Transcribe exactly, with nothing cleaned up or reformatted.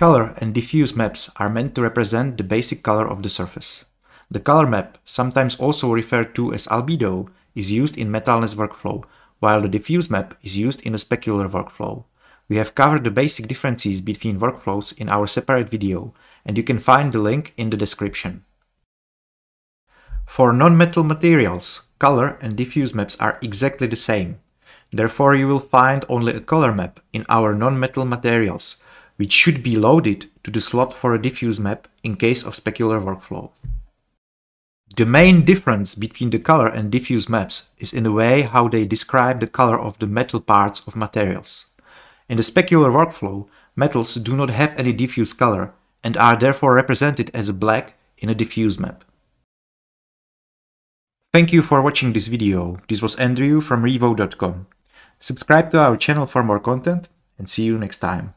Color and diffuse maps are meant to represent the basic color of the surface. The color map, sometimes also referred to as albedo, is used in metalness workflow, while the diffuse map is used in a specular workflow. We have covered the basic differences between workflows in our separate video, and you can find the link in the description. For non-metal materials, color and diffuse maps are exactly the same. Therefore, you will find only a color map in our non-metal materials, which should be loaded to the slot for a diffuse map in case of specular workflow. The main difference between the color and diffuse maps is in the way how they describe the color of the metal parts of materials. In the specular workflow, metals do not have any diffuse color and are therefore represented as black in a diffuse map. Thank you for watching this video. This was Andrew from Reawote dot com. Subscribe to our channel for more content, and see you next time.